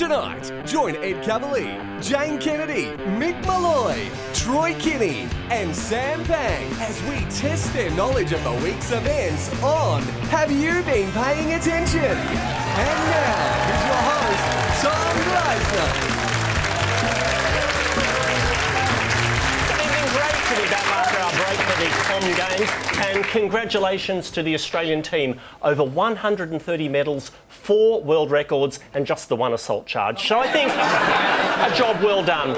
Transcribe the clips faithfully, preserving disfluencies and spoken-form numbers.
Tonight, join Ed Kavalee, Jane Kennedy, Mick Molloy, Troy Kinne and Sam Pang as we test their knowledge of the week's events on Have You Been Paying Attention? And now is your host, Tom Gleisner. To be back after our break for the Com Games, and congratulations to the Australian team. Over one hundred thirty medals, four world records and just the one assault charge. So I think a job well done.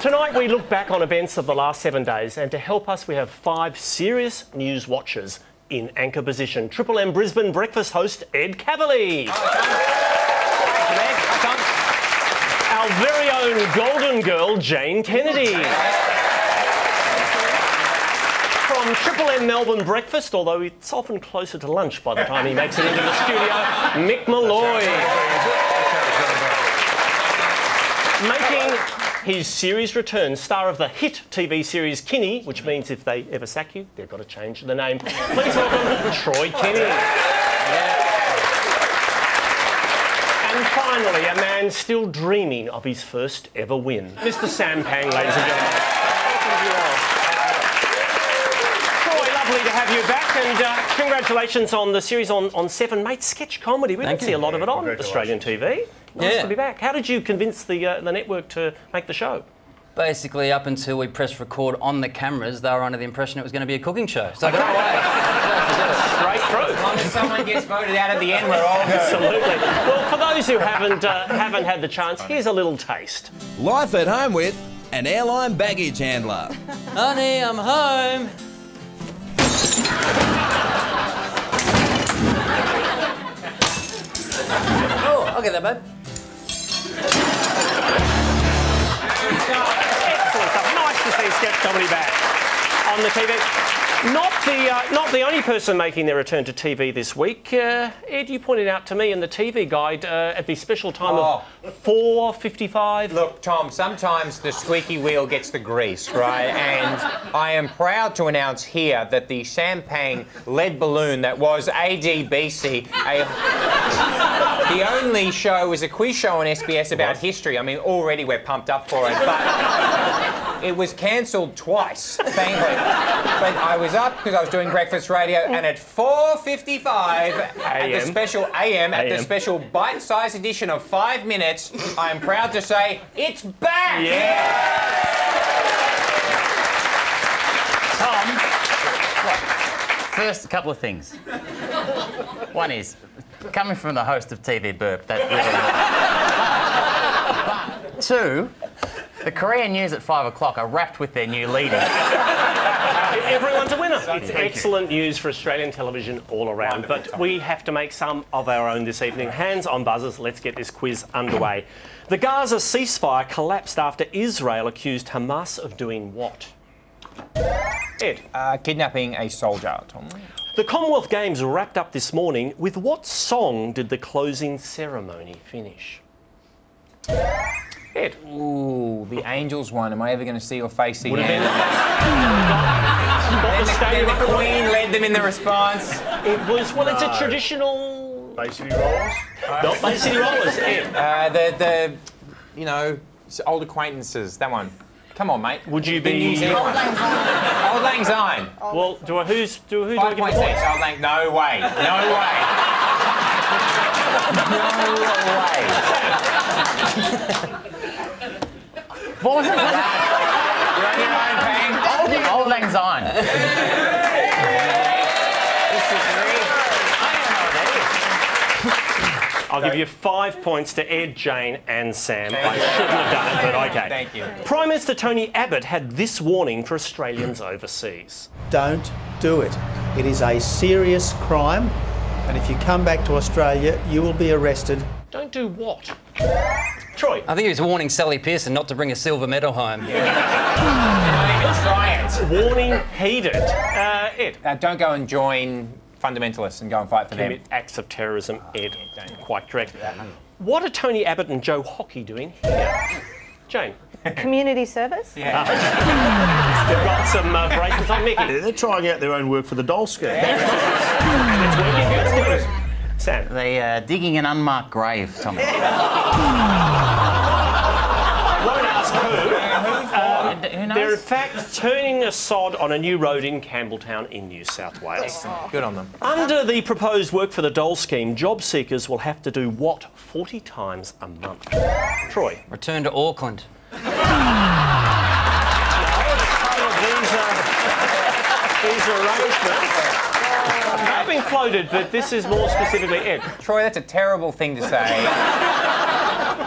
Tonight we look back on events of the last seven days, and to help us we have five serious news watchers in anchor position. Triple M Brisbane breakfast host Ed Kavalee. Our very own golden girl Jane Kennedy. From Triple M Melbourne breakfast, although it's often closer to lunch by the time he makes it into the studio, Mick Molloy. Making his series return, star of the hit T V series Kinne, which means if they ever sack you, they've got to change the name. Please welcome Troy Kinne. Yeah. And finally, a man still dreaming of his first ever win, Mister Sam Pang, ladies and gentlemen. Lovely to have you back, and uh, congratulations on the series on, on Seven, mate. Sketch comedy. We Thank didn't you. see a lot of it on Australian T V. Nice yeah. to be back. How did you convince the, uh, the network to make the show? Basically, up until we pressed record on the cameras, they were under the impression it was going to be a cooking show. So okay. don't worry. Straight through. As long as someone gets voted out at the end, we're all good. Absolutely. Well, for those who haven't, uh, haven't had the chance, here's a little taste. Life at home with an airline baggage handler. Honey, I'm home. Oh, I'll get that, babe. Excellent stuff. Nice to see sketch comedy back on the T V. Not the, uh, not the only person making their return to T V this week. Uh, Ed, you pointed out to me in the T V guide uh, at the special time oh. of four fifty-five. Look, Tom, sometimes the squeaky wheel gets the grease, right? And I am proud to announce here that the Sam Pang lead balloon that was A D B C, a, the only show was a quiz show on S B S about history. I mean, already we're pumped up for it, but... It was cancelled twice, thankfully. But I was up because I was doing breakfast radio, and at four fifty-five at the special A M, at the special bite-sized edition of Five Minutes, I am proud to say it's back. Yeah. Tom, what? First, a couple of things. One is coming from the host of T V Burp. That really. But two. The Korean news at five o'clock are wrapped with their new leader. Everyone's a winner. It's excellent news for Australian television all around, but we have to make some of our own this evening. Hands on buzzers, let's get this quiz underway. The Gaza ceasefire collapsed after Israel accused Hamas of doing what? Ed? Uh, kidnapping a soldier, Tom. The Commonwealth Games wrapped up this morning. With what song did the closing ceremony finish? Ed. Ooh, the Angels one. Am I ever going to see your face again? Been... Not the stadium. The Queen led them in the response. It was, well, no. It's a traditional... Bay City Rollers? Not Bay City Rollers, Ed. Uh, the, the, you know, old acquaintances, that one. Come on, mate. Would you be... New Zealand one. Old Lang Syne. Well, do I... Who's... Do, who Five do I give points? Old Lang... No way. No way. No way. What was it? You're on your own, Pang. Old Lang Syne. This is real. I don't know what that is. I'll so, give you five points to Ed, Jane and Sam. I shouldn't have done it, but OK. Thank you. Prime Minister Tony Abbott had this warning for Australians overseas. Don't do it. It is a serious crime, and if you come back to Australia, you will be arrested. Don't do what? Troy. I think he was warning Sally Pearson not to bring a silver medal home. Yeah. Don't even try it. Warning heeded. Uh, Ed. Uh, don't go and join fundamentalists and go and fight for Commit them. Acts of terrorism, oh, Ed. Yeah, don't. Quite correct. Yeah. What are Tony Abbott and Joe Hockey doing here? Jane. Community service. Yeah. Uh, they've got some uh, bracelets on Mickey. They're trying out their own work for the doll skirt. Yeah. Sam. They're uh, digging an unmarked grave, Tommy. in fact turning a sod on a new road in Campbelltown in New South Wales. Oh. Good on them. Under the proposed work for the dole scheme, job seekers will have to do what forty times a month? Troy. Return to Auckland. These arrangements have been floated, but this is more specifically Ed. Troy, that's a terrible thing to say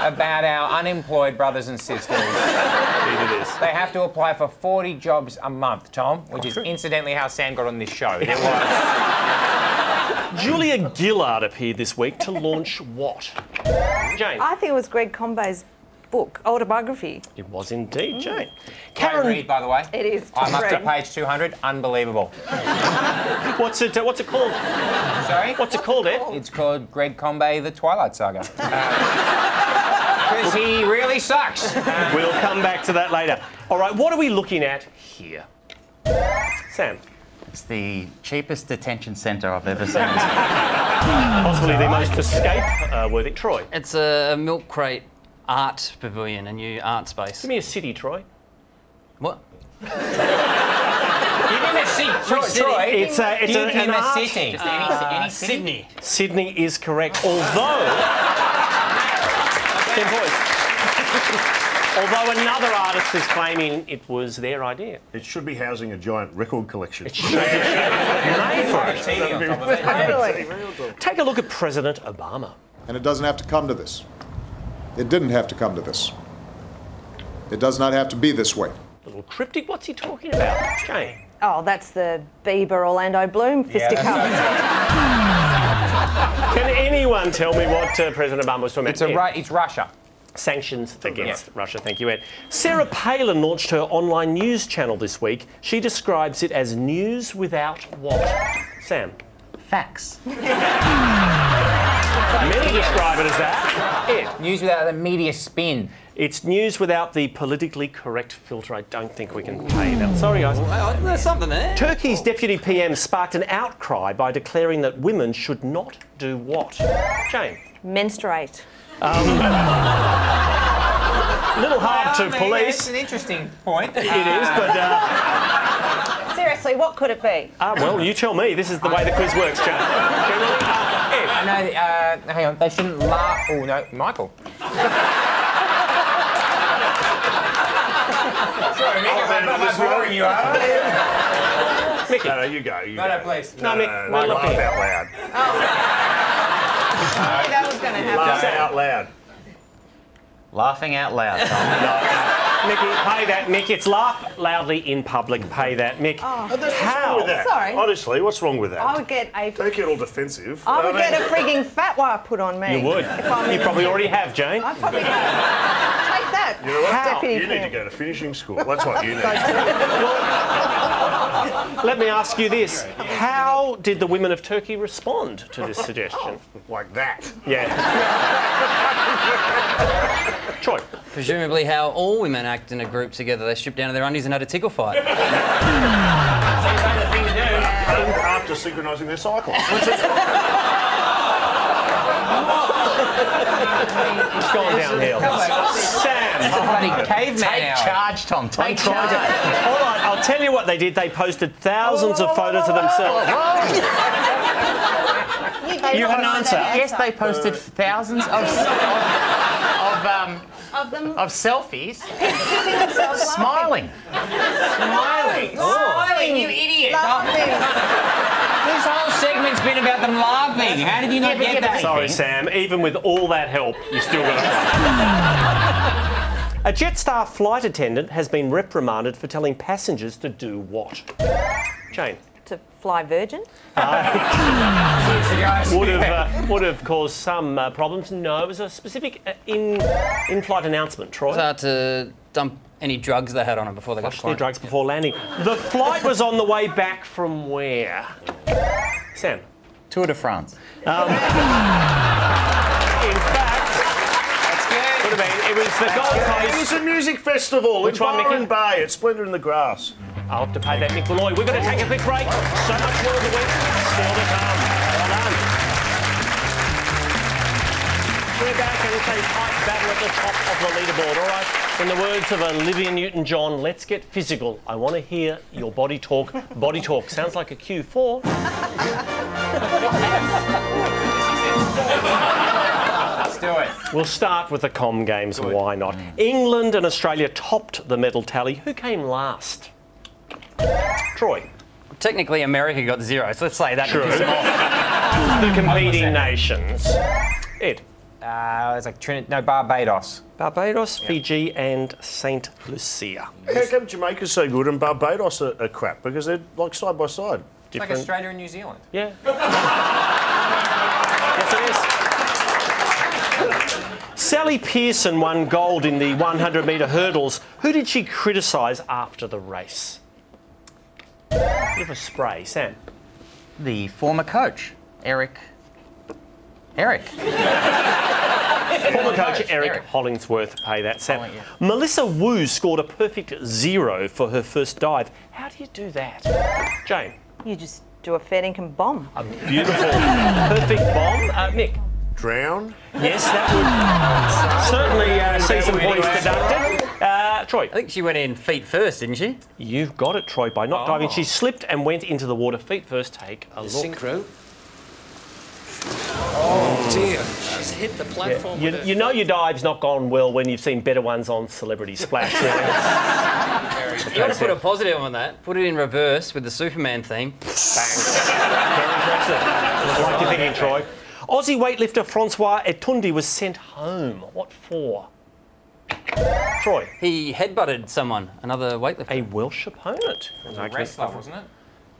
about our unemployed brothers and sisters. Indeed it is. They have to apply for forty jobs a month, Tom, which is incidentally how Sam got on this show. There was. Julia Gillard appeared this week to launch what? Jane. I think it was Greg Combe's book, autobiography. It was indeed, Jane. Mm. Karen Reed, by the way. It is. I'm up to page two hundred. Unbelievable. What's it? Uh, what's it called? Sorry. What's, what's it called, Ed? It's called Greg Combe: The Twilight Saga. Because uh, he really sucks. Uh, we'll come back to that later. All right. What are we looking at here, Sam? It's the cheapest detention centre I've ever seen. Possibly the most escape-worthy. Uh, Troy. It's a milk crate art pavilion, a new art space. Give me a city, Troy. What? You didn't a city, Troy. Troy. It's a, it's a, an art. City. Uh, any, any Sydney. Sydney is correct, although... ten points. Although another artist is claiming it was their idea. It should be housing a giant record collection. It should be. Take a look at President Obama. And it doesn't have to come to this. It didn't have to come to this. It does not have to be this way. A little cryptic. What's he talking about, Jane? Oh, that's the Bieber Orlando Bloom fisticuffs. Yeah, can anyone tell me what uh, President Obama was talking it's about? A Ru it's Russia. Sanctions against yeah. Russia. Thank you, Ed. Sarah Palin launched her online news channel this week. She describes it as news without what? Sam. Facts. Many describe it as that. It. News without the media spin. It's news without the politically correct filter. I don't think we can pay that. Sorry, guys. Well, there's something there. Turkey's Deputy P M sparked an outcry by declaring that women should not do what? Jane. Menstruate. Um... A little hard well, to I mean, police. It's an interesting point. It uh, is, but... Uh... Seriously, what could it be? Ah, uh, well, you tell me. This is the way the quiz works, Jane. I know, uh, hang on. They shouldn't laugh... Oh, no, Michael. Sorry, Mick, I'm not much boring you are. Mickey. No, no, you go. You no, go. no, please. No, no, Mick, no, no, no, no, laugh out loud. Oh, no. That was going to happen. Laugh out loud. Laughing out loud, Tom. No. Mickey, pay that, Mick. It's laugh loudly in public. Pay that, Mick. Oh, oh how? With that. Sorry. Honestly, what's wrong with that? I would get a... Don't get all defensive. I would I mean... get a frigging fatwa put on me. You would. If I'm you probably already have, Jane. I probably have. Take that, you know what? How? Deputy you need to go to finishing school. That's what you need. Let me ask you this. How did the women of Turkey respond to this suggestion? Like that. Yeah. Troy. Presumably how all women act in a group together. They strip down to their undies and had a tickle fight. It's the kind of thing to do. After synchronising their cycles. It's gone downhill. Sam. It's a bloody caveman Take hour. charge, Tom. Take charge. All right, I'll tell you what they did. They posted thousands oh, of photos of themselves. Oh. you you have an answer. answer. Yes, they posted uh, thousands of... of um, Of, them. of selfies. Smiling. Smiling. Smiling, Smiling you idiot. This whole segment's been about them laughing. How did you not yeah, get that? Sorry, Sam. Even with all that help, you still got it. A Jetstar flight attendant has been reprimanded for telling passengers to do what? Jane. To fly virgin? Uh, would have uh, would have caused some uh, problems. No, it was a specific uh, in in flight announcement. Troy. It's hard to dump any drugs they had on them before they Flush got flying. drugs before yeah. landing. The flight was on the way back from where? Sam. Tour de France. Um, in fact, that's good. Could have been. It was the that's Gold Coast. It was a music festival. Which one, Byron Bay at Splendour in the Grass. I'll have to pay that Mick Molloy. We're going to take a quick break. So much more of the week. Still to come. Well done. We're back and it's a tight battle at the top of the leaderboard. All right, in the words of Olivia Newton-John, let's get physical. I want to hear your body talk. Body talk sounds like a Q four. Let's do it. We'll start with the comm games. Good. Why not? Mm. England and Australia topped the medal tally. Who came last? Troy. Technically, America got zero, so let's say that. True. The competing nations. Ed. Uh, it was like Trinidad, no, Barbados. Barbados, yep. Fiji and Saint Lucia. How come Jamaica's so good and Barbados are, are crap? Because they're like side by side. It's different. Like Australia and New Zealand. Yeah. Yes, it is. Sally Pearson won gold in the one hundred metre hurdles. Who did she criticise after the race? Bit of a spray, Sam. The former coach, Eric... Eric. Former coach Eric, Eric Hollingsworth, pay that, Sam. Holling, yeah. Melissa Wu scored a perfect zero for her first dive. How do you do that? Jane? You just do a fair dinkum bomb. A beautiful, perfect bomb. Uh, Mick? Drown? Yes, that would certainly uh, see some points deducted. Uh, Troy? I think she went in feet first, didn't she? You've got it, Troy. By not oh. diving, she slipped and went into the water feet first. Take a the look. Synchro. Oh dear. She's hit the platform. Yeah. You, with you know your dive's not gone well when you've seen better ones on Celebrity Splash. You've got to put a positive on that. Put it in reverse with the Superman theme. Bang. Very impressive. I like your thinking, Troy. Aussie weightlifter Francois Etundi was sent home. What for? Troy. He headbutted someone, another weightlifter. A Welsh opponent. It was a wrestler, wasn't it?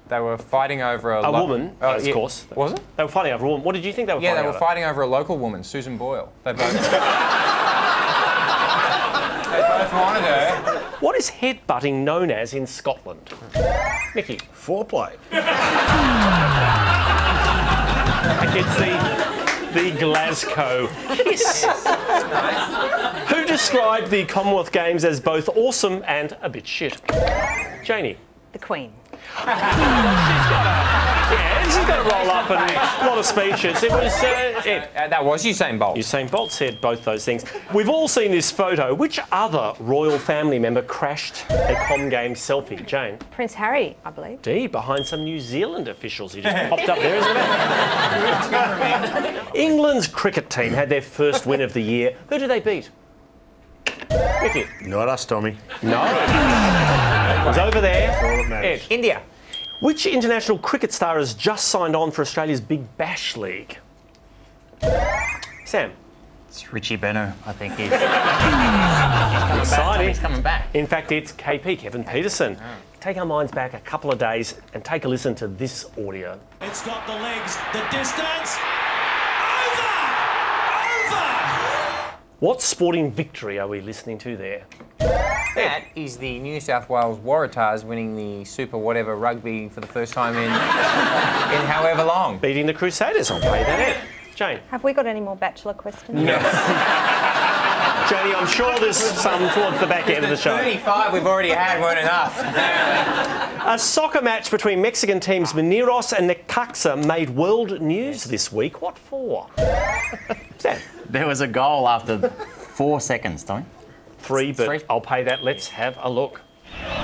They were fighting over a... A lo woman, oh, of yeah. course. Was it? They were fighting over a woman. What did you think they were yeah, fighting over? Yeah, they were over? fighting over a local woman, Susan Boyle. They both... they both wanted her. What is headbutting known as in Scotland? Mickey. Foreplay. I can see the Glasgow kiss. Nice. Who described the Commonwealth Games as both awesome and a bit shit? Janie. The Queen. she's got a, yeah, she's got to roll up and a lot of speeches. It was uh, Ed. Uh, that was Usain Bolt. Usain Bolt said both those things. We've all seen this photo. Which other royal family member crashed a comm game selfie? Jane. Prince Harry, I believe. D, behind some New Zealand officials. He just popped up there, isn't it? England's cricket team had their first win of the year. Who did they beat? Cricket. Not us, Tommy. No. It was over there. Ed. India. Which international cricket star has just signed on for Australia's Big Bash League? Sam. It's Richie Beno, I think. He's, he's coming exciting. Back. He's coming back. In fact, it's K P, Kevin Peterson. Oh. Take our minds back a couple of days and take a listen to this audio. It's got the legs, the distance. Over! Over! What sporting victory are we listening to there? That is the New South Wales Waratahs winning the Super Whatever Rugby for the first time in, in however long. Beating the Crusaders, I'll play that in. Jane. Have we got any more Bachelor questions? No. Janie, I'm sure there's some towards the back end of the show. thirty-five we've already had weren't enough. A soccer match between Mexican teams Mineros and Necaxa made world news this week. What for? Sam. There was a goal after four seconds, Tony. Three, but Three. I'll pay that. Let's have a look. Oh.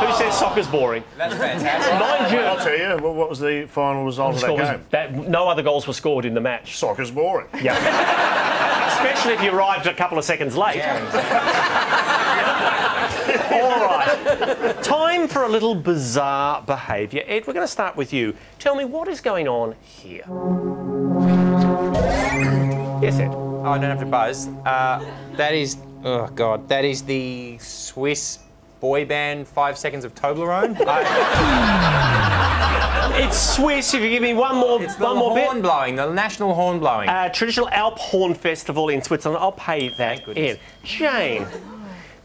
Who says soccer's boring? That's fantastic. Mind you, I'll tell you, what was the final result of that game? That, no other goals were scored in the match. Soccer's boring. Yeah. Especially if you arrived a couple of seconds late. Yeah. All right. Time for a little bizarre behaviour. Ed, we're going to start with you. Tell me, what is going on here? Yes, Ed. Oh, I don't have to buzz. Uh, that is... Oh, God. That is the Swiss boy band Five Seconds of Toblerone. I... It's Swiss. If you give me one more bit... It's the one horn more bit. blowing, the national horn blowing. Uh, traditional Alp Horn Festival in Switzerland. I'll pay that in. Jane,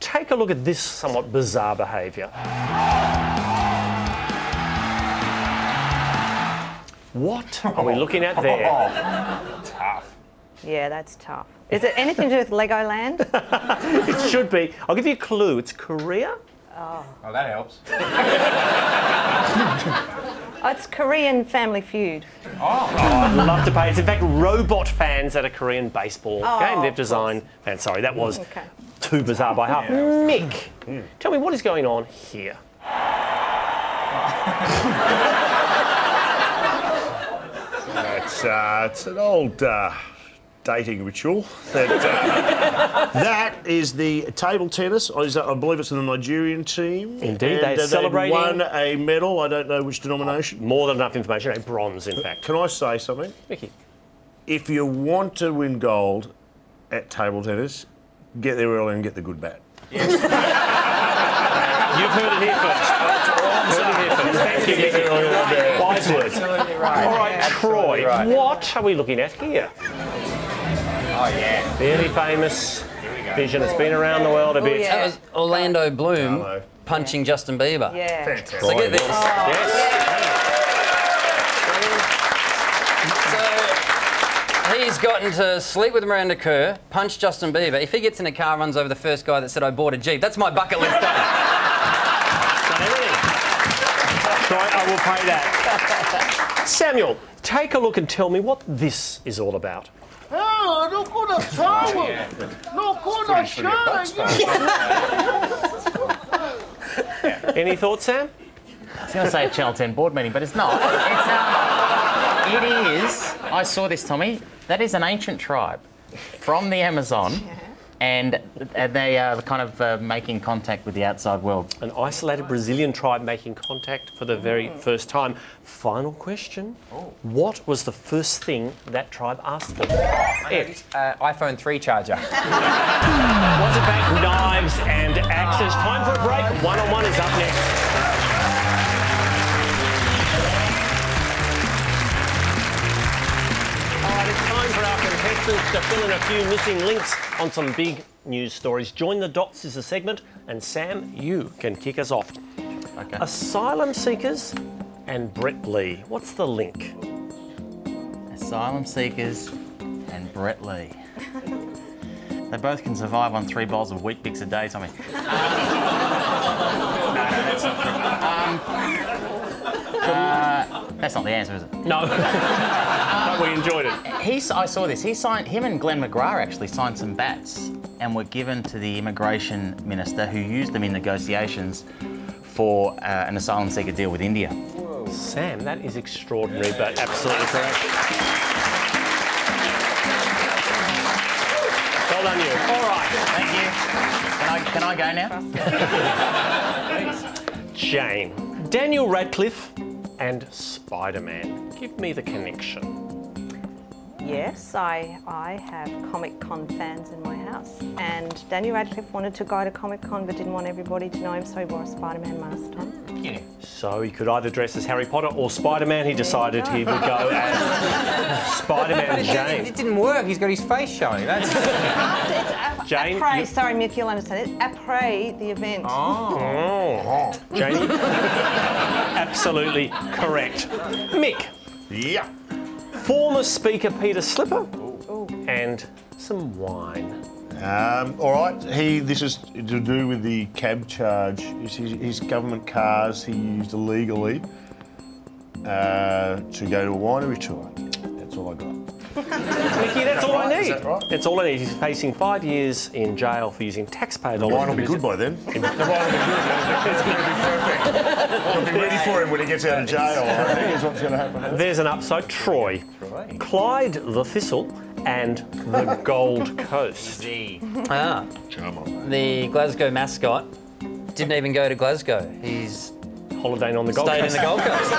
take a look at this somewhat bizarre behaviour. What are we looking at there? Oh, tough. Yeah, that's tough. Is it anything to do with Legoland? It should be. I'll give you a clue. It's Korea. Oh, oh that helps. Oh, it's Korean Family Feud. Oh. Oh, I'd love to play. It's in fact robot fans at a Korean baseball oh, game. They've designed. And sorry, that was okay. too bizarre by half. Yeah, Mick, mm. tell me what is going on here. it's, uh, it's an old uh, dating ritual. That, uh, that is the table tennis. I believe it's in the Nigerian team. Indeed, and they celebrated. Won a medal. I don't know which denomination. More than enough information. A bronze, in fact. Can I say something, Mickey? If you want to win gold at table tennis, get there early and get the good bat. Yes. You've heard it here first. Thank you, Mickey. Right. Wise words. Absolutely right. All right, yeah, Troy, right. what are we looking at here? Oh, yeah. Fairly famous vision. It's been around the world a bit. Oh, yeah. That was Orlando Bloom Hello. punching yeah. Justin Bieber. Yeah. Fantastic. So get this. Oh, yes. Yeah. So he's gotten to sleep with Miranda Kerr, punch Justin Bieber. If he gets in a car and runs over the first guy that said, I bought a Jeep, that's my bucket list done. Right, I will pay that. Samuel, take a look and tell me what this is all about. Oh, look at the towel! Oh, yeah. Look at the shirt! Any thoughts, Sam? I was going to say a Channel ten board meeting, but it's not. It's, um, it is. I saw this, Tommy. That is an ancient tribe from the Amazon. Yeah. And they are kind of uh, making contact with the outside world. An isolated Brazilian tribe making contact for the very first time. Final question. Oh. What was the first thing that tribe asked for? It. Uh, iPhone three charger. Was it back? Knives and axes. Time for a break. One-on-one is up next. To fill in a few missing links on some big news stories. Join the Dots is a segment, and Sam, you can kick us off. Okay. Asylum seekers and Brett Lee. What's the link? Asylum seekers and Brett Lee. They both can survive on three bowls of wheat bix a day, Tommy. Um, no, no, that's not true. Um, uh, that's not the answer, is it? No. Um, we enjoyed it. He, I saw this. He signed. Him and Glenn McGrath actually signed some bats and were given to the immigration minister, who used them in negotiations for uh, an asylum seeker deal with India. Whoa. Sam, that is extraordinary, yeah. but absolutely correct. Well done, you. All right. Thank you. Can I, can I go now? Please. Jane, Daniel Radcliffe and Spider-Man. Give me the connection. Yes, I, I have Comic-Con fans in my house, and Daniel Radcliffe wanted to go to Comic-Con but didn't want everybody to know him, so he wore a Spider-Man mask on. Yeah. So he could either dress as Harry Potter or Spider-Man. He decided he would go as Spider-Man. Jane. It didn't work. He's got his face showing. That's... it's, uh, Jane. Après, sorry, Mick, you'll understand it. Après the event. Oh. oh. Jane. Absolutely correct. Mick. Yeah. Former Speaker Peter Slipper Ooh. and some wine. Um, all right, he. This is to do with the cab charge. His, his government cars he used illegally uh, to go to a winery tour. That's all I got. Mickey, that's all right? I need. That right? That's all I need. He's facing five years in jail for using taxpayer dollars. The wine will be good by then. The wine will be good. It's going to be perfect. We'll be ready for him when he gets out of jail. I think is what's going to happen. There's an upside. Troy, Troy. Clyde the Thistle and the Gold Coast. ah, the Glasgow mascot didn't even go to Glasgow. He's holidaying on the Gold Coast. Stayed in the Gold Coast.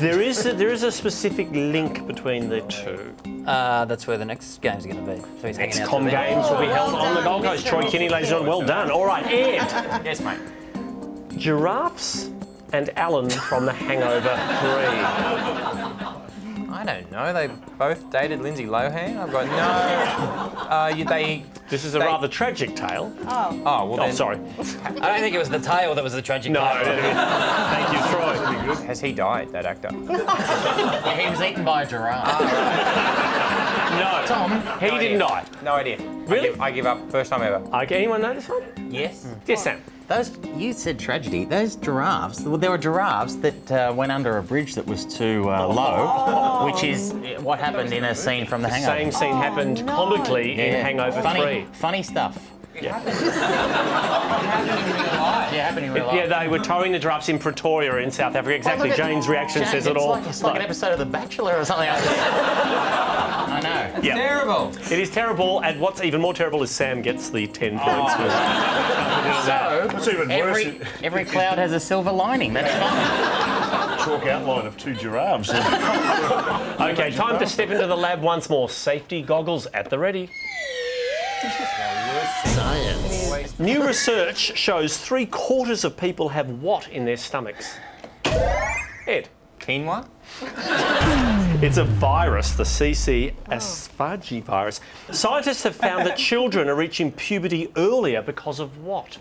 There is a, there is a specific link between the two. Uh, that's where the next game's going to be. So he's next com games will be held on the Gold Coast. Troy Kinne, ladies and gentlemen, well done. All right, Ed. Yes, mate. Giraffes and Alan from The Hangover three. I don't know. They both dated Lindsay Lohan. I've got no. Uh, you, they. This is a they... rather tragic tale. Oh. Oh, well, then... oh, sorry. I don't think it was the tale that was the tragic tale. No. Thank you, Troy. Has he died, that actor? Yeah, he was eaten by a giraffe. Oh, no. Tom, he no didn't idea. die. No idea. Really? I give, I give up. First time ever. Okay, anyone know this one? Yes. Mm. Yes, Sam. Those, you said tragedy. Those giraffes, well, there were giraffes that uh, went under a bridge that was too uh, low, oh. which is what happened in a scene from The Hangover. The same scene oh, happened no. comically yeah. in Hangover funny, three. Funny stuff. Yeah. It happened in real life. Yeah, they were towing the giraffes in Pretoria in South Africa. Exactly, well, Jane's reaction Jane, says it all. Like, it's like an episode of The Bachelor or something. I know. It's yeah. terrible. It is terrible, and what's even more terrible is Sam gets the ten points. Oh. So, so even every, worse, every cloud has a silver lining. That's fine. Chalk outline of two giraffes. Okay, time to step into the lab once more. Safety goggles at the ready. Science. New research shows three quarters of people have what in their stomachs? Ed. Quinoa? It's a virus, the C C aspargi virus. Scientists have found that children are reaching puberty earlier because of what?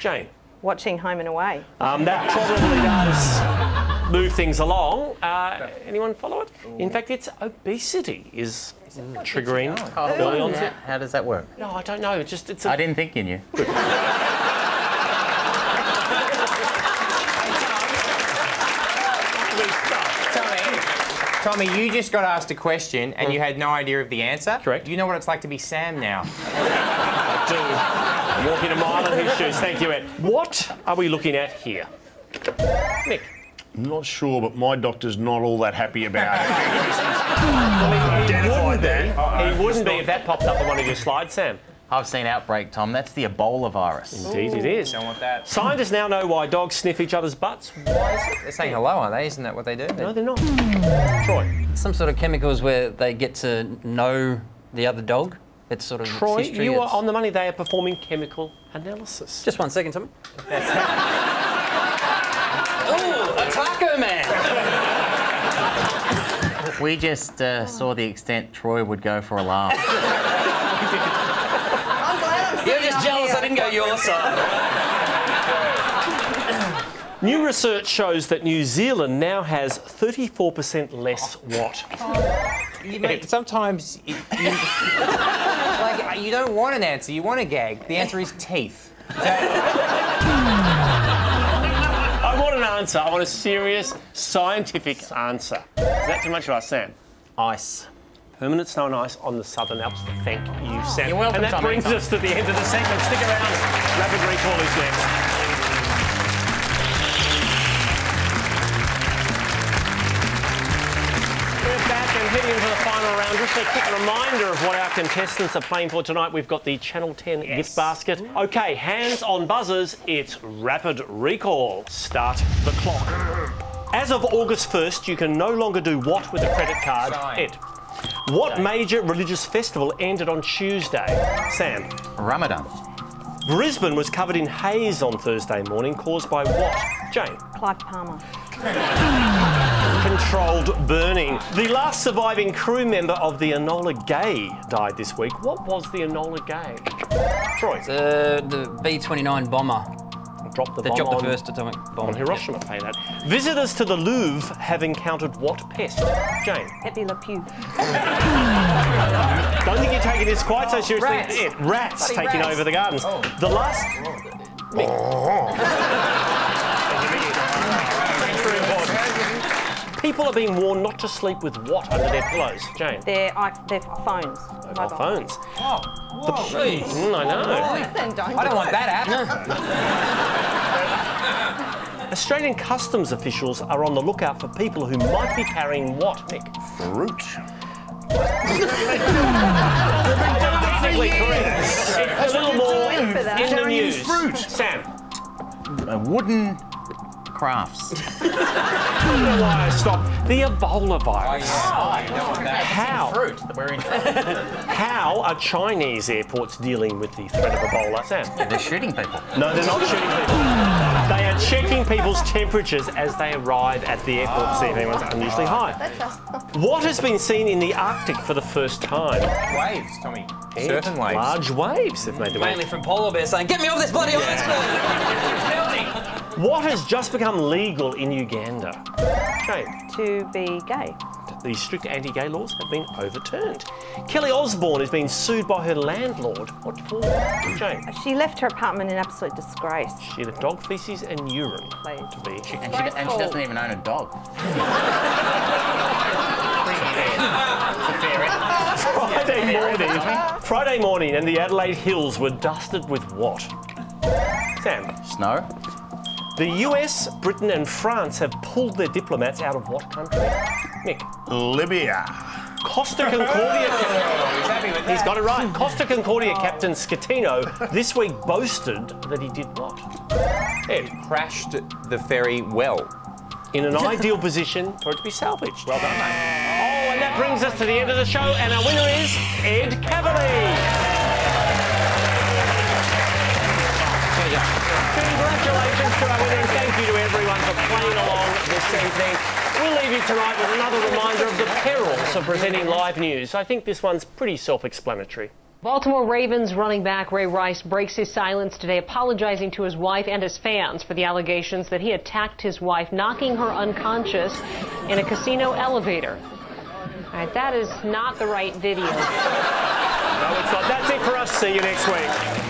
Jane. Watching Home and Away. Um, that probably does move things along. Uh, anyone follow it? In fact, it's obesity is triggering. Oh, early onset. How does that work? No, I don't know. It's just it's. A... I didn't think you knew. Tommy, you just got asked a question and you had no idea of the answer. Correct. You know what it's like to be Sam now. I do. I'm walking a mile in his shoes. Thank you, Ed. What are we looking at here? Mick. I'm not sure, but my doctor's not all that happy about it. Well, he, he wouldn't, that. Be. Uh-oh. He wouldn't be if that popped up on one of your slides, Sam. I've seen Outbreak, Tom. That's the Ebola virus. Indeed, Ooh. It is. Don't want that. Scientists now know why dogs sniff each other's butts. Why is it? They're saying hello, aren't they? Isn't that what they do? No, they're not. Troy. Some sort of chemicals where they get to know the other dog. It's sort of Troy, its history, you are it's... on the money. They are performing chemical analysis. Just one second, Tommy. Ooh, a taco man! We just uh, saw the extent Troy would go for a laugh. I'm glad I'm You're just jealous here. I didn't go your side. New research shows that New Zealand now has thirty-four percent less oh. what? Oh. You make, sometimes you, you, like, you don't want an answer, you want a gag. The answer is teeth. I want an answer. I want a serious, scientific answer. Is that too much for us, Sam? Ice. Permanent snow and ice on the Southern Alps. Thank you, Sam. You're welcome, and that Tommy. Brings us to the end of the segment. Stick around. Rapid Recall is next. Heading into the final round, just a quick reminder of what our contestants are playing for tonight. We've got the Channel ten yes. gift basket. OK, hands on buzzers, it's Rapid Recall. Start the clock. As of August first, you can no longer do what with a credit card? Ed. What major religious festival ended on Tuesday? Sam. Ramadan. Brisbane was covered in haze on Thursday morning, caused by what? Jane. Clive Palmer. Controlled burning. The last surviving crew member of the Enola Gay died this week. What was the Enola Gay? Troy. The, the B twenty-nine bomber. Dropped the they bomb dropped on, the first atomic bomb on Hiroshima. Yep. Pay that. Visitors to the Louvre have encountered what pest? Jane. Pepe Le Pew. Don't think you're taking this quite so seriously. Rats, yeah, rats taking rats. over the gardens. Oh. The last. Oh. People are being warned not to sleep with what under their pillows? Jane? Their, their phones. Mobile phones. Oh, whoa, the, mm, I know. Right. Then don't I don't do want it. That app. No. Australian customs officials are on the lookout for people who might be carrying what, Nick? Fruit. Technically correct. It's a little more in the news. Fruit. Sam? A wooden... crafts. I don't know why I stopped. The Ebola virus. Oh, yeah. oh, oh, How? Fruit that we're in. How are Chinese airports dealing with the threat of Ebola? Sam? They're shooting people. No, they're not shooting people. They are checking people's temperatures as they arrive at the airport to see if anyone's unusually high. What has been seen in the Arctic for the first time? Waves, Tommy. Eight Certain waves. Large waves have made the Mainly waves. From polar bears saying, "Get me off this bloody ice floor." What has just become legal in Uganda? Jane? To be gay. the strict anti-gay laws have been overturned. Kelly Osbourne is being sued by her landlord. What for, Jane? She left her apartment in absolute disgrace. She had a dog feces and urine. Please. To be. She, and, she, and she doesn't even own a dog. Friday morning. Friday morning, and the Adelaide Hills were dusted with what? Sam. Snow. The U S, Britain and France have pulled their diplomats out of what country? Mick. Libya. Costa Concordia... He's, He's got it right. Costa Concordia oh. captain Scatino this week boasted that he did what? Ed. Crashed the ferry well. In an ideal position for it to be salvaged. Well done, mate. Oh, and that brings us to the end of the show, and our winner is Ed Kavalee. Congratulations to our winner, and thank you to everyone for playing along this evening. We'll leave you tonight with another reminder of the perils of presenting live news. I think this one's pretty self-explanatory. Baltimore Ravens running back Ray Rice breaks his silence today, apologizing to his wife and his fans for the allegations that he attacked his wife, knocking her unconscious in a casino elevator. All right, that is not the right video. No, it's not. That's it for us. See you next week.